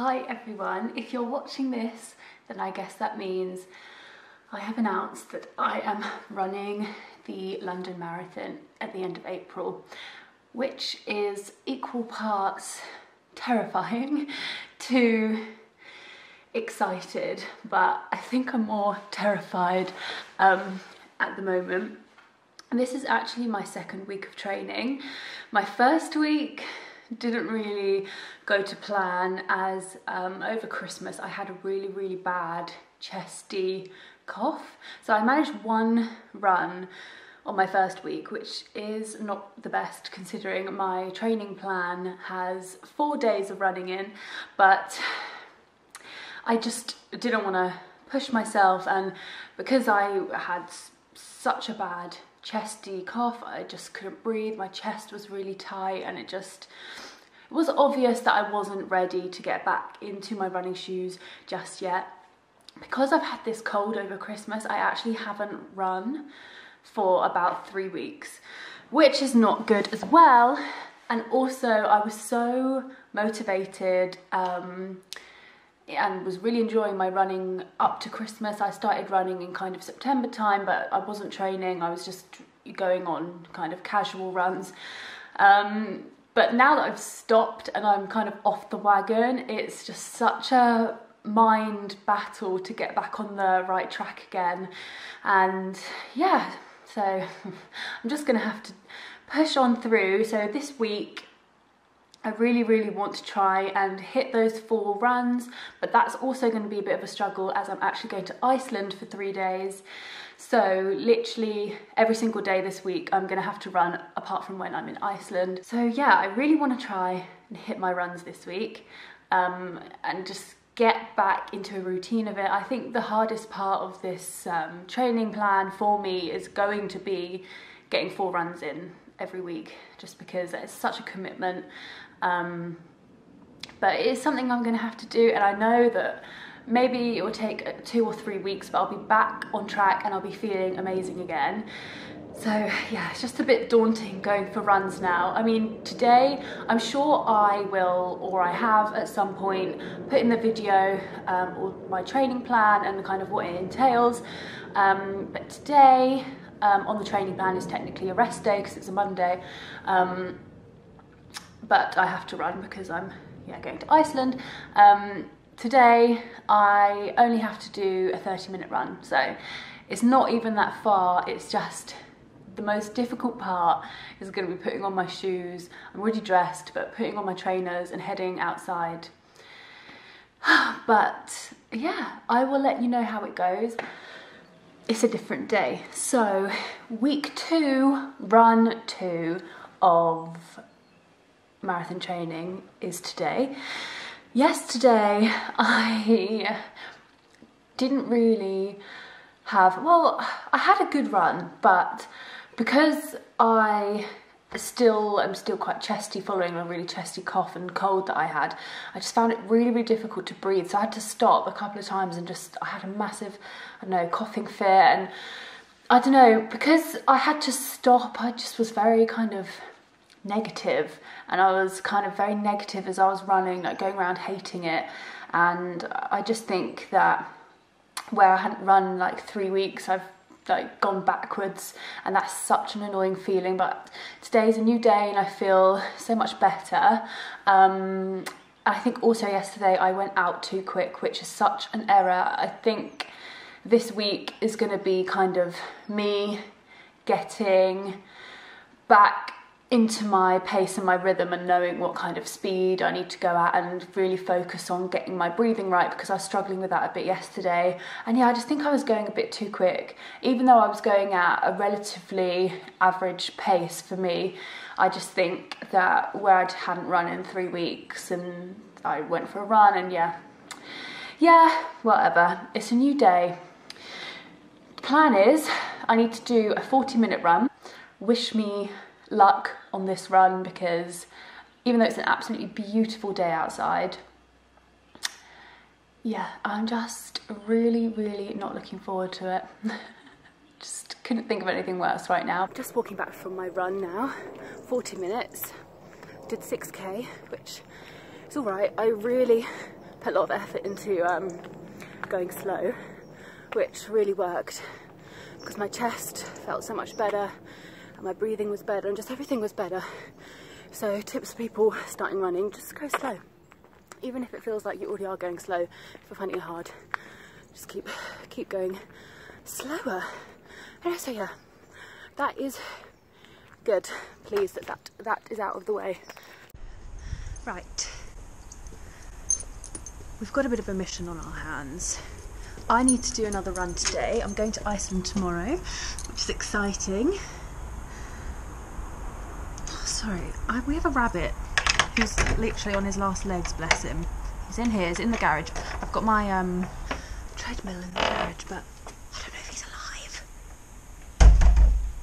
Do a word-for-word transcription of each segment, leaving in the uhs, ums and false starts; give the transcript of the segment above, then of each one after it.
Hi everyone, if you're watching this then I guess that means I have announced that I am running the London Marathon at the end of April, which is equal parts terrifying to excited, but I think I'm more terrified um, at the moment. And this is actually my second week of training. My first week didn't really go to plan as um, over Christmas I had a really really bad chesty cough, so I managed one run on my first week, which is not the best considering my training plan has four days of running in, but I just didn't want to push myself, and because I had such a bad chesty cough, I just couldn't breathe, my chest was really tight, and it just it was obvious that I wasn't ready to get back into my running shoes just yet. Because I've had this cold over Christmas, I actually haven't run for about three weeks, which is not good as well. And also I was so motivated um, and was really enjoying my running up to Christmas. I started running in kind of September time, but I wasn't training, I was just going on kind of casual runs. Um, but now that I've stopped and I'm kind of off the wagon, it's just such a mind battle to get back on the right track again. And yeah, so I'm just gonna have to push on through. So this week, I really, really want to try and hit those four runs, but that's also going to be a bit of a struggle as I'm actually going to Iceland for three days. So literally every single day this week, I'm going to have to run apart from when I'm in Iceland. So yeah, I really want to try and hit my runs this week um, and just get back into a routine of it. I think the hardest part of this um, training plan for me is going to be getting four runs in every week, just because it's such a commitment. Um, but it is something I'm going to have to do, and I know that maybe it will take two or three weeks, but I'll be back on track and I'll be feeling amazing again. So yeah, it's just a bit daunting going for runs now. I mean, today I'm sure I will, or I have at some point, put in the video um, or my training plan and kind of what it entails, um, but today um, on the training plan is technically a rest day because it's a Monday. Um, but I have to run because I'm yeah, going to Iceland. Um, today I only have to do a thirty minute run, so it's not even that far, it's just the most difficult part is going to be putting on my shoes. I'm already dressed, but putting on my trainers and heading outside. But yeah, I will let you know how it goes. It's a different day. So week two, run two of marathon training is today. Yesterday I didn't really have, well, I had a good run, but because I still am still quite chesty following a really chesty cough and cold that I had, I just found it really, really difficult to breathe. So I had to stop a couple of times and just, I had a massive, I don't know, coughing fit. And I don't know, because I had to stop, I just was very kind of negative, and I was kind of very negative as I was running, like going around hating it. And I just think that where I hadn't run like three weeks, I've like gone backwards, and that's such an annoying feeling. But today's a new day and I feel so much better. um I think also yesterday I went out too quick, which is such an error. I think this week is going to be kind of me getting back into my pace and my rhythm and knowing what kind of speed I need to go at and really focus on getting my breathing right, because I was struggling with that a bit yesterday. And yeah, I just think I was going a bit too quick. Even though I was going at a relatively average pace for me, I just think that where I hadn't run in three weeks and I went for a run, and yeah, yeah, whatever. It's a new day. The plan is I need to do a forty minute run. Wish me luck on this run, because even though it's an absolutely beautiful day outside, yeah, I'm just really, really not looking forward to it. Just couldn't think of anything worse right now. Just walking back from my run now, forty minutes, did six K, which is all right. I really a lot of effort into um, going slow, which really worked because my chest felt so much better and my breathing was better and just everything was better. So tips for people starting running, just go slow. Even if it feels like you already are going slow, if you're finding it hard, just keep keep going slower. And so yeah, that is good. Pleased that that, that is out of the way. Right, we've got a bit of a mission on our hands. I need to do another run today. I'm going to Iceland tomorrow, which is exciting. Sorry, I, we have a rabbit who's literally on his last legs, bless him. He's in here, he's in the garage. I've got my um, treadmill in the garage, but I don't know if he's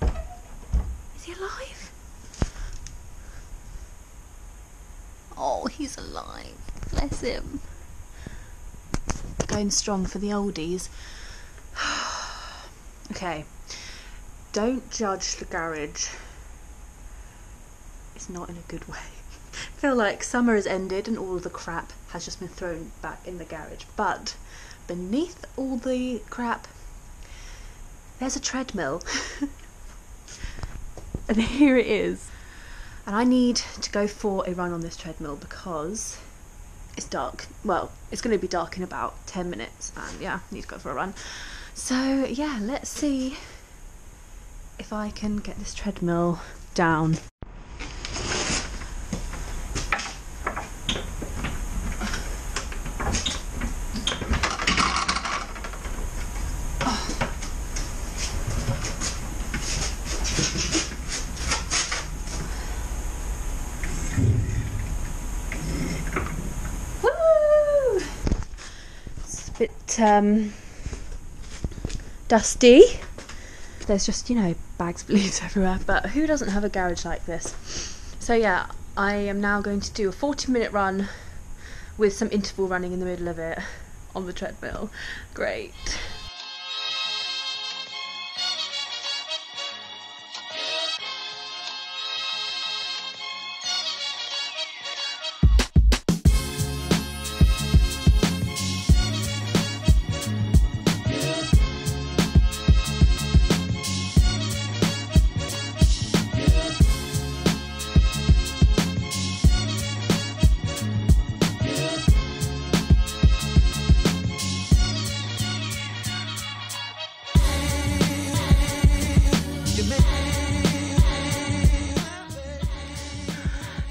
alive. Is he alive? Oh, he's alive, bless him. Going strong for the oldies. Okay, don't judge the garage. It's not in a good way. I feel like summer has ended and all of the crap has just been thrown back in the garage, but beneath all the crap there's a treadmill and here it is, and I need to go for a run on this treadmill because it's dark. Well, it's going to be dark in about ten minutes and yeah, I need to go for a run. So yeah, let's see if I can get this treadmill down. Um, dusty. There's just, you know, bags of leaves everywhere, but who doesn't have a garage like this? So yeah, I am now going to do a forty minute run with some interval running in the middle of it on the treadmill. Great.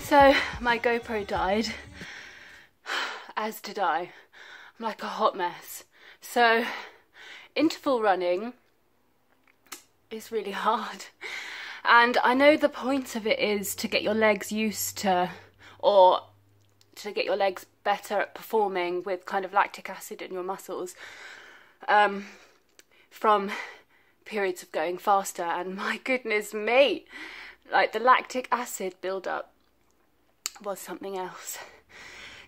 So my GoPro died, as did I. I'm like a hot mess. So interval running is really hard. And I know the point of it is to get your legs used to, or to get your legs better at performing with kind of lactic acid in your muscles um, from periods of going faster. And my goodness me, like the lactic acid buildup was something else.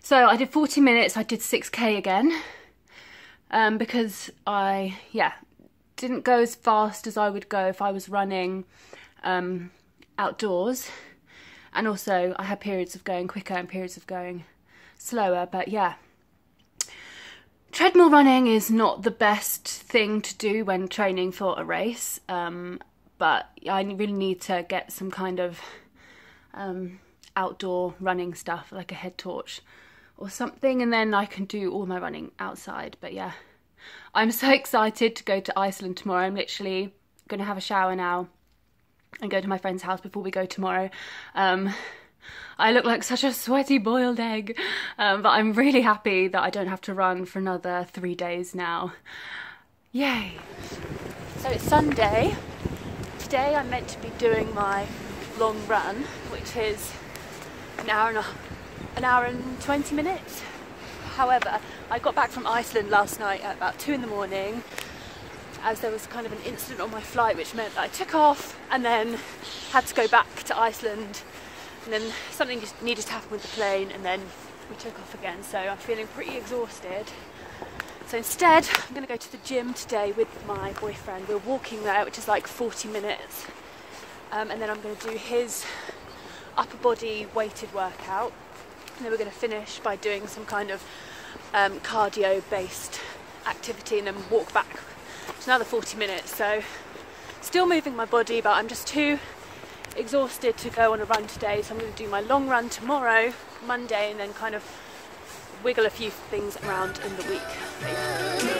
So I did forty minutes, I did six K again um, because I, yeah, didn't go as fast as I would go if I was running um, outdoors, and also I had periods of going quicker and periods of going slower. But yeah, treadmill running is not the best thing to do when training for a race, um, but I really need to get some kind of um, outdoor running stuff, like a head torch or something, and then I can do all my running outside. But yeah, I'm so excited to go to Iceland tomorrow. I'm literally gonna have a shower now and go to my friend's house before we go tomorrow. um I look like such a sweaty boiled egg, um, but I'm really happy that I don't have to run for another three days now. Yay. So it's Sunday today. I'm meant to be doing my long run, which is an hour and a, an hour and twenty minutes. However, I got back from Iceland last night at about two in the morning, as there was kind of an incident on my flight, which meant that I took off and then had to go back to Iceland, and then something just needed to happen with the plane, and then we took off again. So I'm feeling pretty exhausted. So instead, I'm going to go to the gym today with my boyfriend. We're walking there, which is like forty minutes, um, and then I'm going to do his upper body weighted workout, and then we're going to finish by doing some kind of um, cardio-based activity and then walk back. It's another forty minutes, so still moving my body, but I'm just too exhausted to go on a run today, so I'm going to do my long run tomorrow, Monday, and then kind of wiggle a few things around in the week.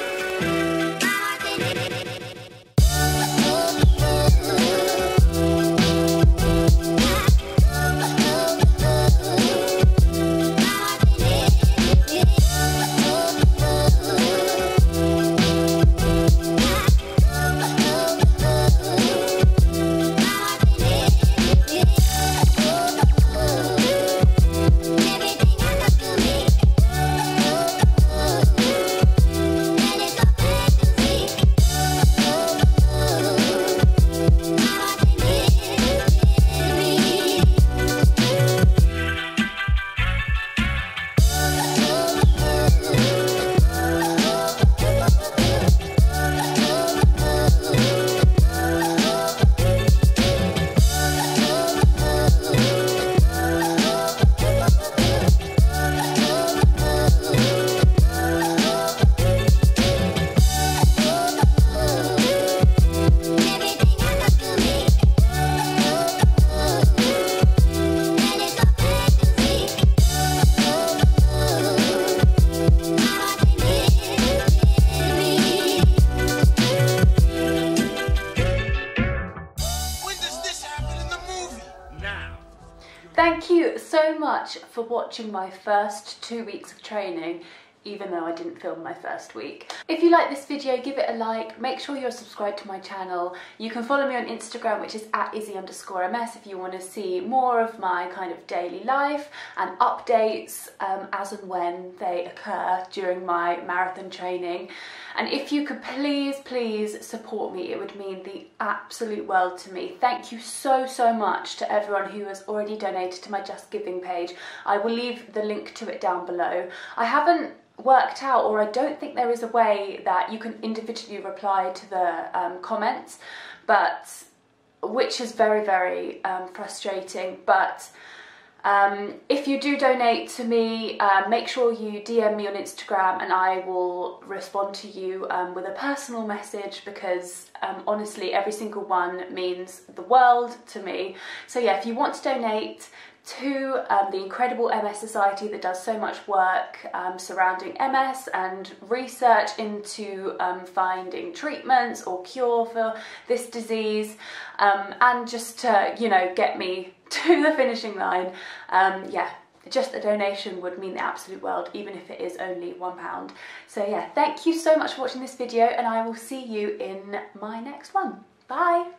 Thank you so much for watching my first two weeks of training, even though I didn't film my first week. If you like this video, give it a like, make sure you're subscribed to my channel. You can follow me on Instagram, which is at izzy underscore ms, if you want to see more of my kind of daily life and updates um, as and when they occur during my marathon training. And if you could please, please support me, it would mean the absolute world to me. Thank you so, so much to everyone who has already donated to my JustGiving page. I will leave the link to it down below. I haven't worked out, or I don't think there is a way that you can individually reply to the um, comments, but which is very, very um, frustrating. But um, if you do donate to me, uh, make sure you D M me on Instagram and I will respond to you um, with a personal message, because um, honestly every single one means the world to me. So yeah, if you want to donate to um, the incredible M S Society that does so much work um, surrounding M S and research into um, finding treatments or cure for this disease, um, and just to, you know, get me to the finishing line, um, yeah, just a donation would mean the absolute world, even if it is only one pound. So yeah, thank you so much for watching this video, and I will see you in my next one. Bye!